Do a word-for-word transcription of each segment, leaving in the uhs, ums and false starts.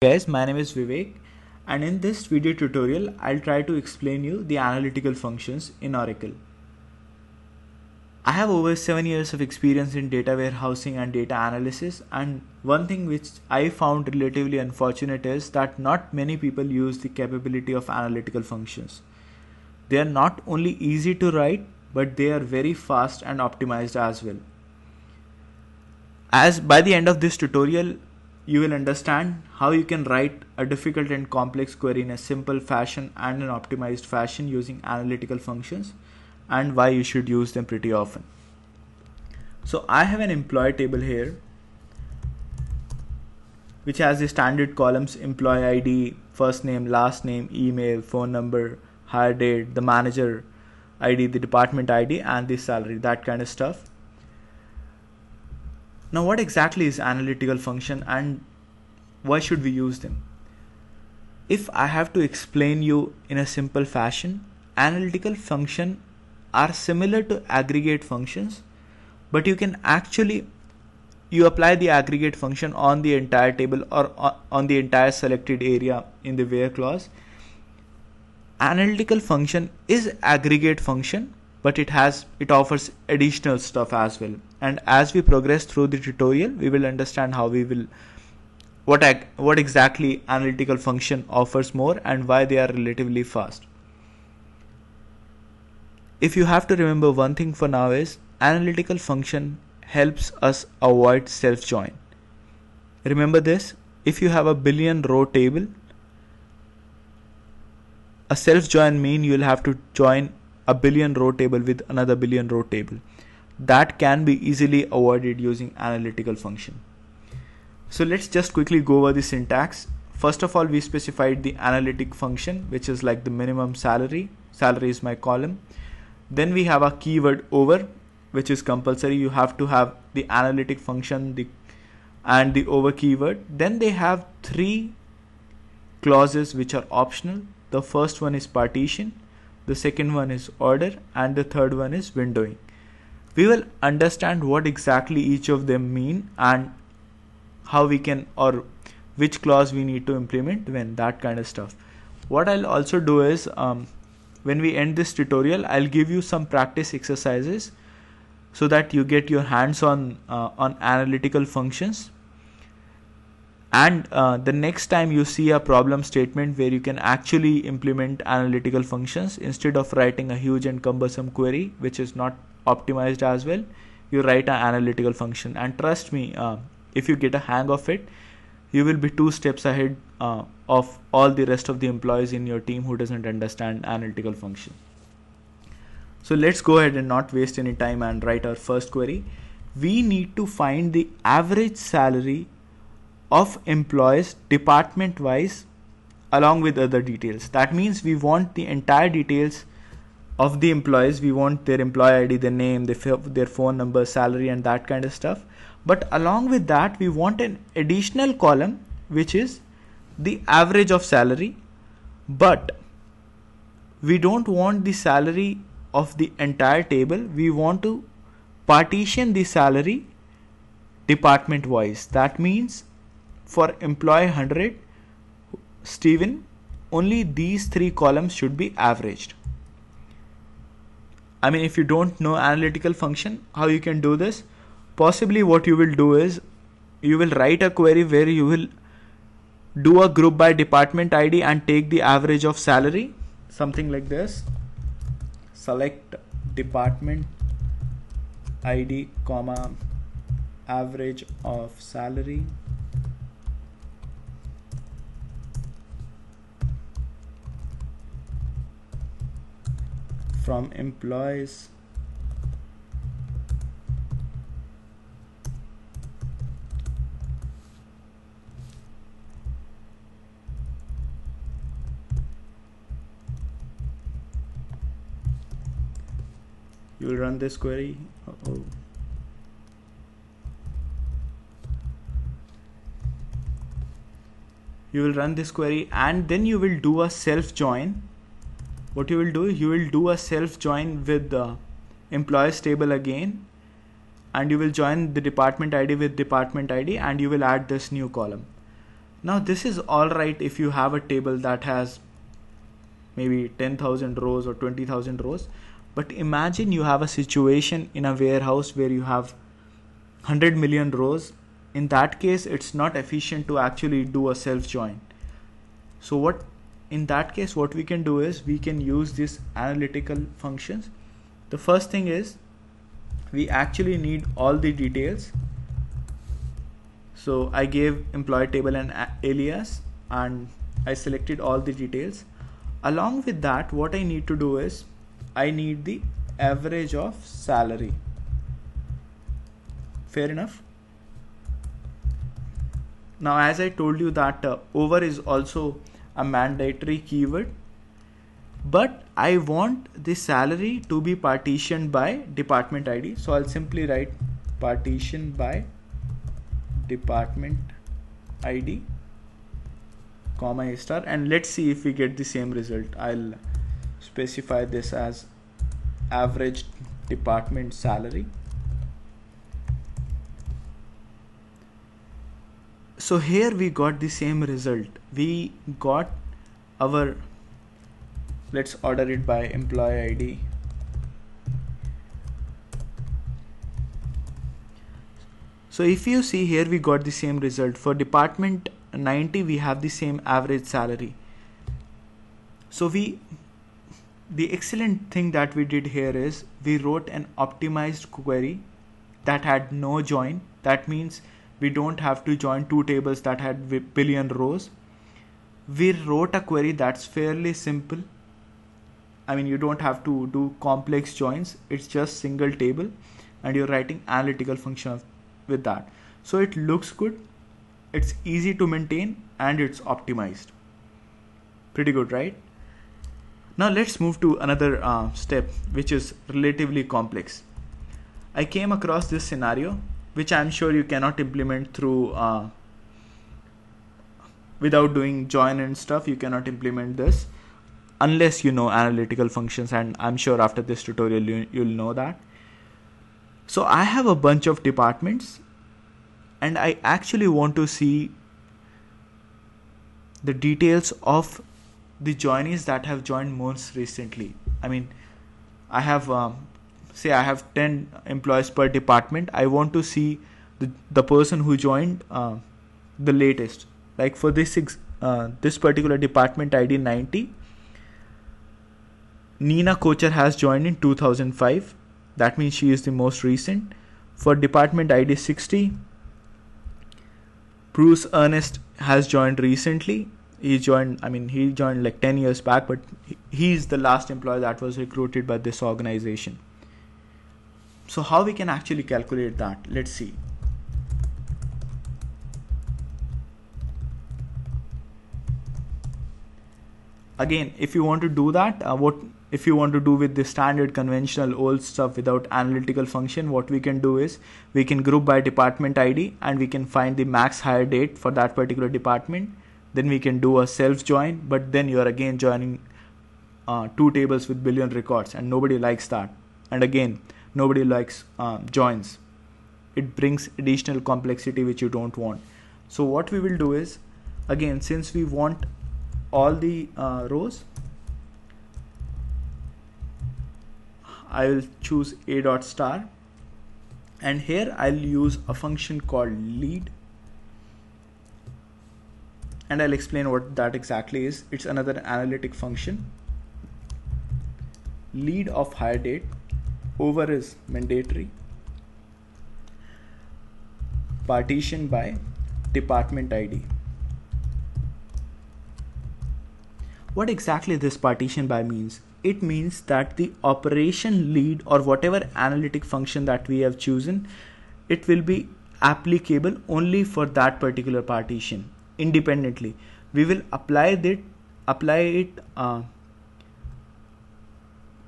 Guys, my name is Vivek, and in this video tutorial I'll try to explain you the analytical functions in Oracle. I have over seven years of experience in data warehousing and data analysis, and one thing which I found relatively unfortunate is that not many people use the capability of analytical functions. They are not only easy to write, but they are very fast and optimized as well. As by the end of this tutorial you will understand how you can write a difficult and complex query in a simple fashion and an optimized fashion using analytical functions, and why you should use them pretty often. So I have an employee table here which has the standard columns: employee I D, first name, last name, email, phone number, hire date, the manager I D, the department I D, and the salary, that kind of stuff. Now, what exactly is analytical function and why should we use them? If I have to explain you in a simple fashion, analytical function are similar to aggregate functions, but you can actually you apply the aggregate function on the entire table or on the entire selected area in the where clause. Analytical function is aggregate function, but it has it offers additional stuff as well, and as we progress through the tutorial we will understand how we will what what exactly analytical function offers more and why they are relatively fast. If you have to remember one thing for now is analytical function helps us avoid self-join. Remember this: if you have a billion row table, a self-join mean you'll have to join a billion row table with another billion row table. That can be easily avoided using analytical function. So let's just quickly go over the syntax. First of all, we specified the analytic function, which is like the minimum salary. Salary is my column. Then we have a keyword over, which is compulsory. You have to have the analytic function the, and the over keyword. Then they have three clauses which are optional. The first one is partition, the second one is order, and the third one is windowing. We will understand what exactly each of them mean and how we can or which clause we need to implement when, that kind of stuff. What I'll also do is um, when we end this tutorial, I'll give you some practice exercises so that you get your hands on uh, on analytical functions. And uh, the next time you see a problem statement where you can actually implement analytical functions, instead of writing a huge and cumbersome query which is not optimized as well, you write an analytical function, and trust me, uh, if you get a hang of it, you will be two steps ahead uh, of all the rest of the employees in your team who doesn't understand analytical function. So let's go ahead and not waste any time and write our first query. We need to find the average salary of employees department wise along with other details. That means we want the entire details of the employees. We want their employee I D, their name, their phone number, salary, and that kind of stuff. But along with that, we want an additional column which is the average of salary, but we don't want the salary of the entire table. We want to partition the salary department wise. That means for employee one hundred, Steven, only these three columns should be averaged. I mean, if you don't know analytical function, how you can do this? Possibly what you will do is you will write a query where you will do a group by department I D and take the average of salary, something like this. Select department I D, comma, average of salary. From employees you will run this query. Uh-oh. You will run this query and then you will do a self join. What you will do, you will do a self join with the employees table again, and you will join the department I D with department I D, and you will add this new column. Now this is all right if you have a table that has maybe ten thousand rows or twenty thousand rows, but imagine you have a situation in a warehouse where you have one hundred million rows. In that case, it's not efficient to actually do a self join. So what in that case, what we can do is we can use these analytical functions. The first thing is we actually need all the details. So I gave employee table an alias and I selected all the details. Along with that, what I need to do is I need the average of salary. Fair enough. Now, as I told you that uh, over is also a mandatory keyword, but I want the salary to be partitioned by department I D. So I'll simply write partition by department I D, comma A star, and let's see if we get the same result. I'll specify this as average department salary. So here we got the same result. We got our, let's order it by employee I D. So if you see here, we got the same result. For department ninety, we have the same average salary. So we, the excellent thing that we did here is we wrote an optimized query that had no join. That means we don't have to join two tables that had billion rows. We wrote a query that's fairly simple. I mean, you don't have to do complex joins. It's just single table and you're writing analytical function with that. So it looks good. It's easy to maintain and it's optimized. Pretty good, right? Now let's move to another uh, step, which is relatively complex. I came across this scenario, which I'm sure you cannot implement through uh, without doing join and stuff. You cannot implement this unless you know analytical functions, and I'm sure after this tutorial you, you'll know that. So I have a bunch of departments and I actually want to see the details of the joinees that have joined most recently. I mean, I have um, say I have ten employees per department. I want to see the, the person who joined uh, the latest. Like for this uh, this particular department I D ninety, Nina Kocher has joined in two thousand five. That means she is the most recent. For department I D sixty, Bruce Ernest has joined recently. He joined, I mean, he joined like ten years back, but he is the last employee that was recruited by this organization. So how we can actually calculate that? Let's see. Again, if you want to do that, uh, what if you want to do with the standard conventional old stuff without analytical function, what we can do is we can group by department I D and we can find the max hire date for that particular department. Then we can do a self join, but then you are again joining uh, two tables with billion records, and nobody likes that. And again, nobody likes uh, joins. It brings additional complexity which you don't want. So what we will do is, again, since we want all the uh, rows, I will choose a dot star, and here I'll use a function called lead, and I'll explain what that exactly is. It's another analytic function. Lead of hire date. Over is mandatory. Partition by department I D. What exactly this partition by means? It means that the operation lead or whatever analytic function that we have chosen, it will be applicable only for that particular partition independently. We will apply that, apply it uh,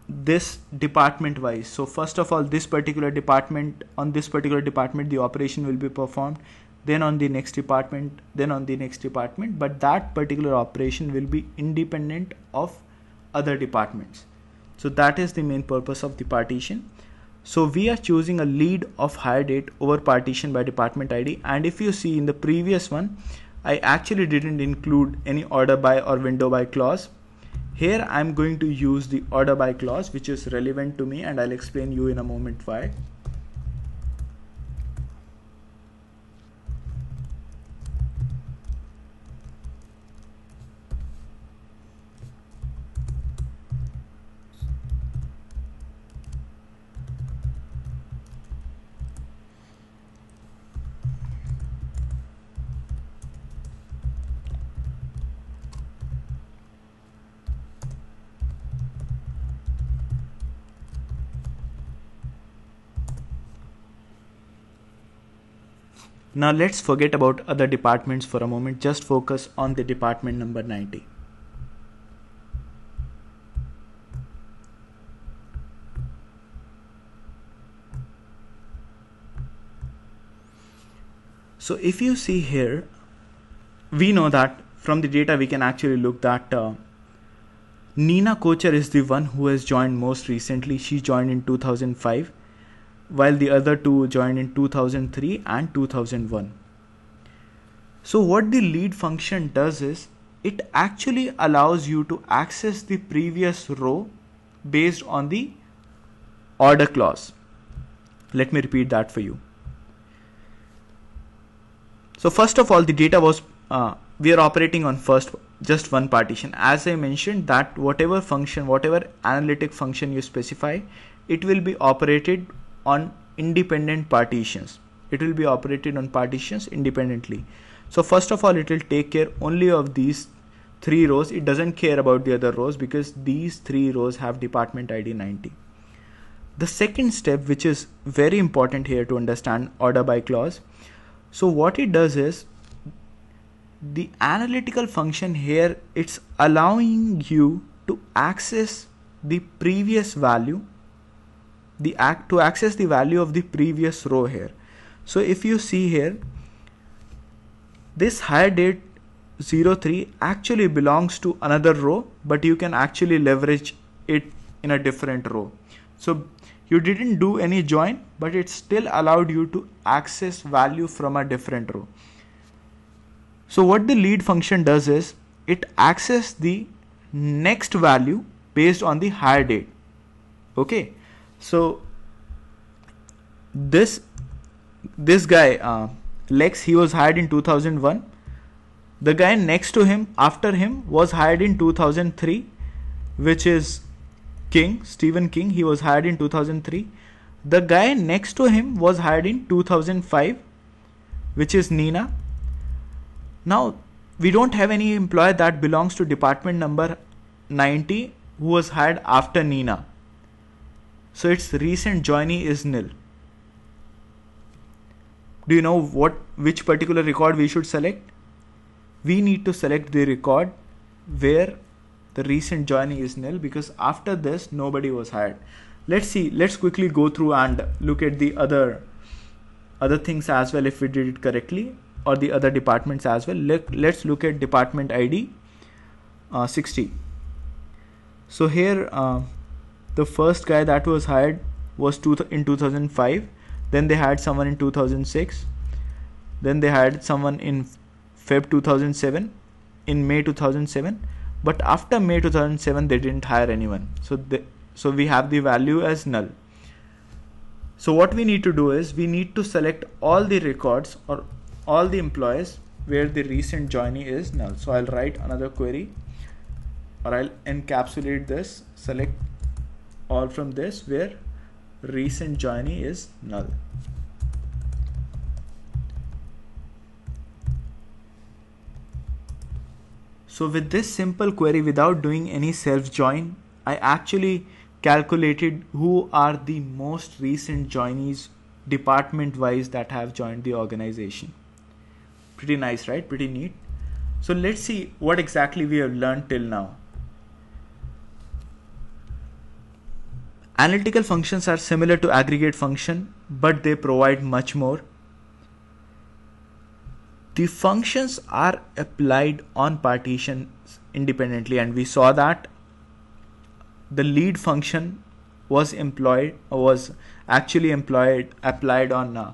this department wise. So first of all, this particular department, on this particular department the operation will be performed, then on the next department, then on the next department, but that particular operation will be independent of other departments. So that is the main purpose of the partition. So we are choosing a lead of hire date over partition by department I D, and if you see in the previous one, I actually didn't include any order by or window by clause. Here I'm going to use the order by clause, which is relevant to me, and I'll explain you in a moment why. Now let's forget about other departments for a moment, just focus on the department number ninety. So if you see here, we know that from the data we can actually look that uh, Nina Kocher is the one who has joined most recently. She joined in two thousand five. While the other two joined in two thousand three and two thousand one. So what the lead function does is it actually allows you to access the previous row based on the order clause. Let me repeat that for you. So first of all, the data was, uh, we are operating on first just one partition. As I mentioned that whatever function, whatever analytic function you specify, it will be operated on independent partitions. It will be operated on partitions independently. So first of all, it will take care only of these three rows. It doesn't care about the other rows because these three rows have department I D ninety. The second step, which is very important here to understand order by clause. So what it does is the analytical function here, it's allowing you to access the previous value The act to access the value of the previous row here. So if you see here, this hire date zero three actually belongs to another row, but you can actually leverage it in a different row. So you didn't do any join, but it still allowed you to access value from a different row. So what the lead function does is it accesses the next value based on the hire date. Okay. So this this guy uh, Lex, he was hired in two thousand one. The guy next to him after him was hired in two thousand three, which is King, Stephen King. He was hired in two thousand three. The guy next to him was hired in two thousand five, which is Nina. Now we don't have any employee that belongs to department number ninety who was hired after Nina. So its recent joinee is nil. Do you know what which particular record we should select? We need to select the record where the recent joinee is nil, because after this nobody was hired. Let's see, let's quickly go through and look at the other other things as well if we did it correctly, or the other departments as well. Let, let's look at department I D uh, sixty. So here uh, the first guy that was hired was two in two thousand five, then they hired someone in two thousand six, then they hired someone in February two thousand seven, in May two thousand seven, but after May two thousand seven they didn't hire anyone. So they, so we have the value as null. So what we need to do is we need to select all the records or all the employees where the recent joinee is null. So I'll write another query, or I'll encapsulate this, select all from this where recent joinee is null. So with this simple query, without doing any self join, I actually calculated who are the most recent joinees department wise that have joined the organization. Pretty nice, right? Pretty neat. So let's see what exactly we have learned till now. Analytical functions are similar to aggregate function, but they provide much more. The functions are applied on partitions independently, and we saw that the lead function was employed was actually employed applied on uh,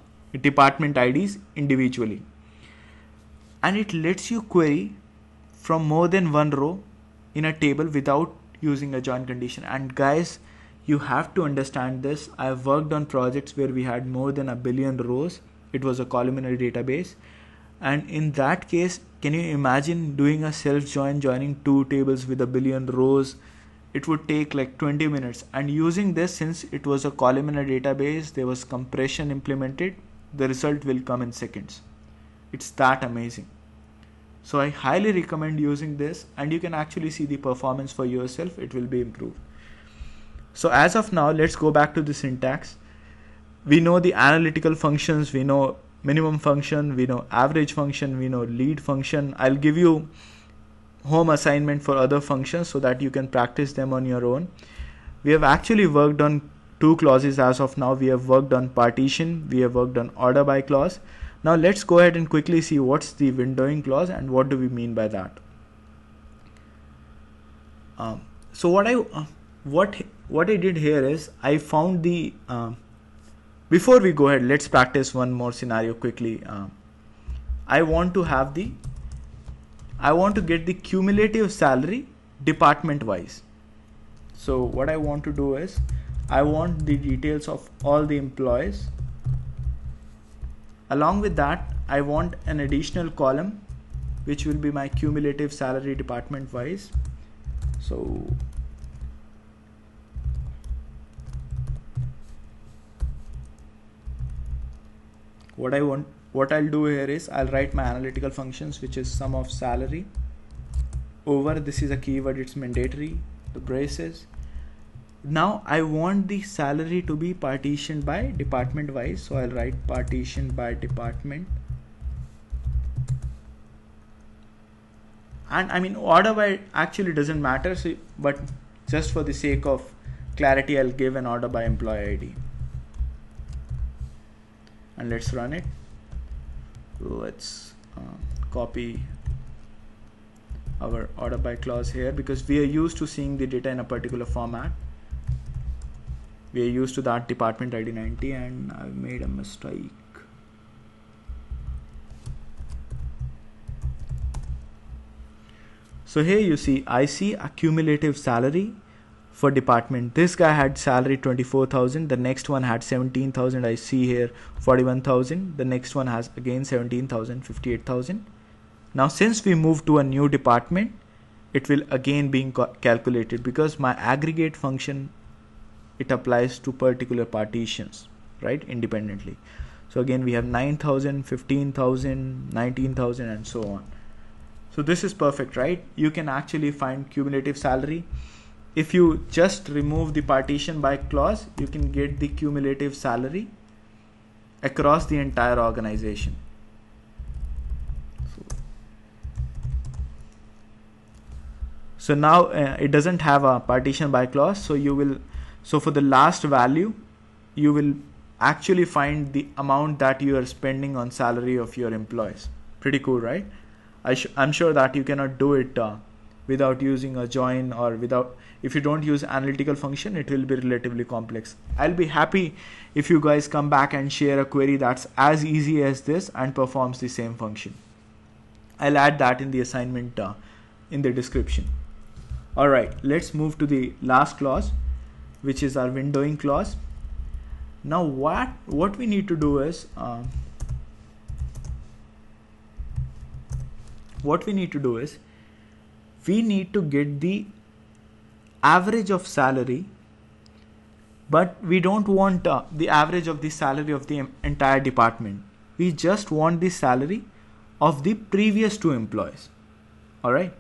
department I Ds individually. and it lets you query from more than one row in a table without using a join condition. And guys, you have to understand this. I've worked on projects where we had more than a billion rows. It was a columnar database. And in that case, can you imagine doing a self join, joining two tables with a billion rows? It would take like twenty minutes. And using this, since it was a columnar database, there was compression implemented. The result will come in seconds. It's that amazing. So I highly recommend using this, and you can actually see the performance for yourself. It will be improved. So as of now, let's go back to the syntax. We know the analytical functions. We know minimum function, we know average function, we know lead function. I'll give you home assignment for other functions so that you can practice them on your own. We have actually worked on two clauses as of now. We have worked on partition, we have worked on order by clause. Now let's go ahead and quickly see what's the windowing clause and what do we mean by that. Um, so what I uh, what what I did here is I found the uh, before we go ahead, let's practice one more scenario quickly. Uh, I want to have the, I want to get the cumulative salary department wise. So what I want to do is I want the details of all the employees. Along with that, I want an additional column which will be my cumulative salary department wise. So What I want, what I'll do here is I'll write my analytical functions, which is sum of salary over, this is a keyword, it's mandatory, the braces. Now I want the salary to be partitioned by department wise. So I'll write partition by department. And I mean, order by actually doesn't matter, so, but just for the sake of clarity, I'll give an order by employee I D. And let's run it. Let's um, copy our order by clause here, because we are used to seeing the data in a particular format. We are used to that department I D ninety, and I've made a mistake. So here you see, I see a cumulative salary for department. This guy had salary twenty-four thousand, the next one had seventeen thousand, I see here forty-one thousand, the next one has again seventeen thousand, fifty-eight thousand. Now since we move to a new department, it will again being calculated, because my aggregate function, it applies to particular partitions, right, independently. So again we have nine thousand, fifteen thousand, nineteen thousand, and so on. So this is perfect, right? You can actually find cumulative salary. If you just remove the partition by clause, you can get the cumulative salary across the entire organization. So now uh, it doesn't have a partition by clause. So you will, so for the last value, you will actually find the amount that you are spending on salary of your employees. Pretty cool, right? I sh I'm sure that you cannot do it uh, without using a join, or without, if you don't use analytical function, it will be relatively complex. I'll be happy if you guys come back and share a query that's as easy as this and performs the same function. I'll add that in the assignment uh, in the description. All right, let's move to the last clause, which is our windowing clause. Now what, what we need to do is, uh, what we need to do is, we need to get the average of salary, but we don't want uh, the average of the salary of the entire department. We just want the salary of the previous two employees. All right.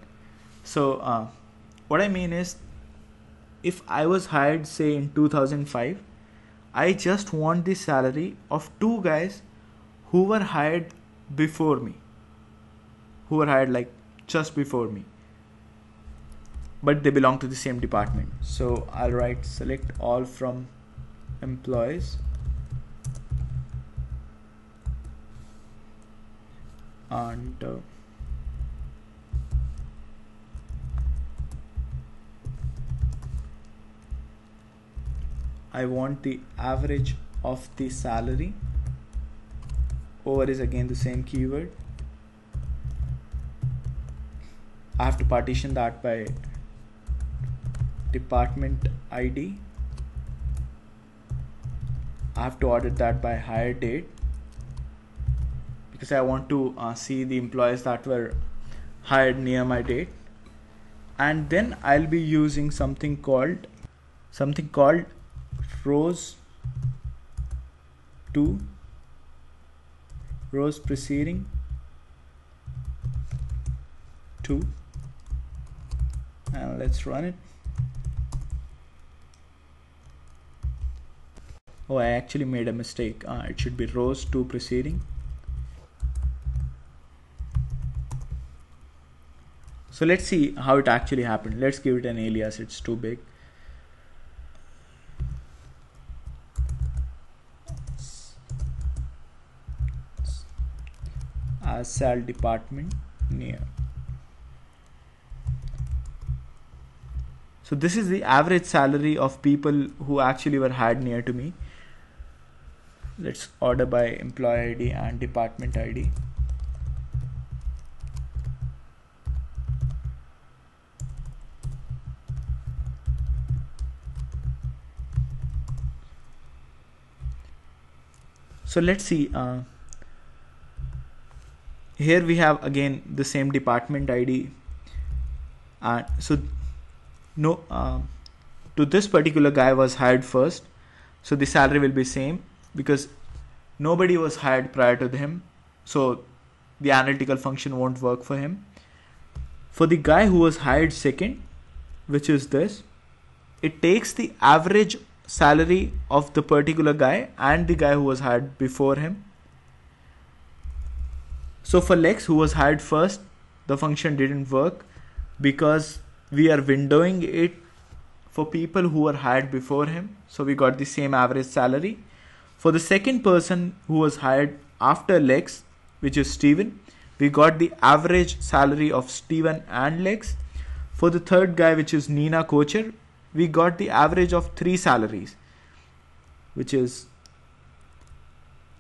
So uh, what I mean is, if I was hired, say in two thousand five, I just want the salary of two guys who were hired before me, who were hired like just before me, but they belong to the same department. So I'll write select all from employees. And uh, I want the average of the salary. Over is again the same keyword. I have to partition that by department I D. I have to order that by hire date, because I want to uh, see the employees that were hired near my date. And then I'll be using something called something called rows to rows preceding to, and let's run it. Oh, I actually made a mistake. Uh, it should be rows to preceding. So let's see how it actually happened. Let's give it an alias. It's too big. As sal department near. So this is the average salary of people who actually were hired near to me. Let's order by employee I D and department I D. So let's see, uh, here we have again the same department I D, and uh, so no uh, to this particular guy was hired first, so the salary will be same because nobody was hired prior to him, so the analytical function won't work for him. For the guy who was hired second, which is this, it takes the average salary of the particular guy and the guy who was hired before him. So for Lex, who was hired first, the function didn't work because we are windowing it for people who were hired before him, so we got the same average salary. For the second person who was hired after Lex, which is Steven, we got the average salary of Steven and Lex. For the third guy, which is Nina Kocher, we got the average of three salaries, which is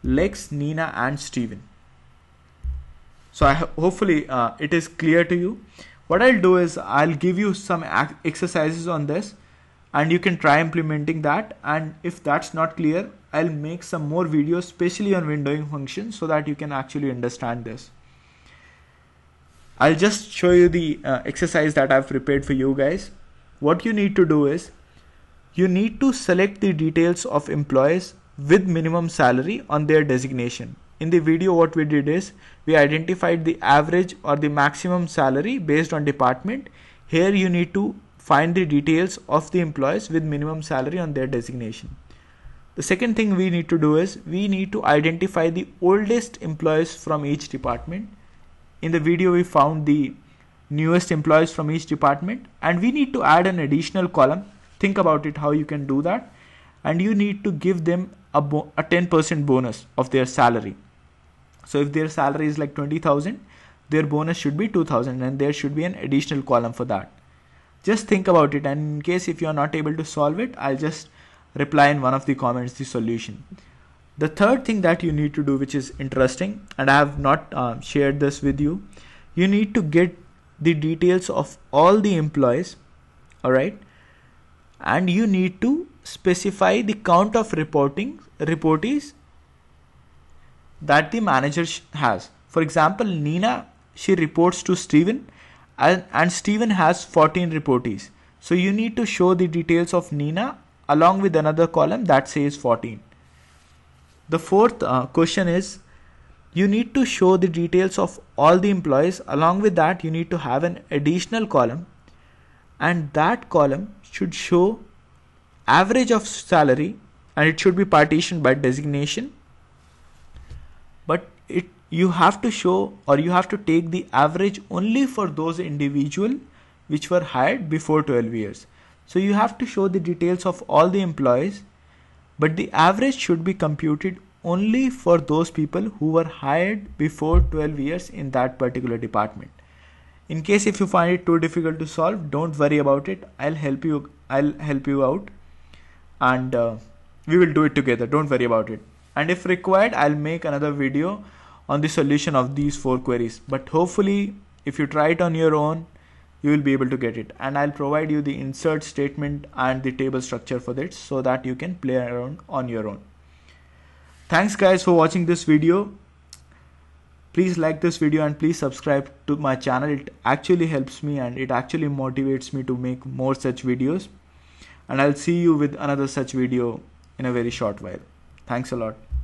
Lex, Nina, and Steven. So I ho hopefully uh, it is clear to you. What I'll do is I'll give you some exercises on this, and you can try implementing that. And if that's not clear, I'll make some more videos, especially on windowing functions, so that you can actually understand this. I'll just show you the uh, exercise that I've prepared for you guys. What you need to do is you need to select the details of employees with minimum salary on their designation. In the video, what we did is we identified the average or the maximum salary based on department. Here you need to find the details of the employees with minimum salary on their designation. The second thing we need to do is we need to identify the oldest employees from each department. In the video, we found the newest employees from each department, and we need to add an additional column. Think about it, how you can do that, and you need to give them a ten percent bonus of their salary. So if their salary is like twenty thousand, their bonus should be two thousand, and there should be an additional column for that. Just think about it, and in case if you are not able to solve it, I'll just reply in one of the comments the solution. The third thing that you need to do, which is interesting, and I have not uh, shared this with you, you need to get the details of all the employees, all right, and you need to specify the count of reporting reportees that the manager has. For example, Nina, she reports to Steven, and, and Steven has fourteen reportees. So you need to show the details of Nina along with another column that says fourteen. The fourth uh, question is, you need to show the details of all the employees. Along with that, you need to have an additional column, and that column should show average of salary, and it should be partitioned by designation. But it you have to show, or you have to take the average only for those individuals which were hired before twelve years. So you have to show the details of all the employees, but the average should be computed only for those people who were hired before twelve years in that particular department. In case if you find it too difficult to solve, don't worry about it. I'll help you. I'll help you out, and uh, we will do it together. Don't worry about it. And if required, I'll make another video on the solution of these four queries. But hopefully, if you try it on your own, you will be able to get it. And I'll provide you the insert statement and the table structure for this so that you can play around on your own. Thanks guys for watching this video. Please like this video and please subscribe to my channel. It actually helps me and it actually motivates me to make more such videos. And I'll see you with another such video in a very short while. Thanks a lot.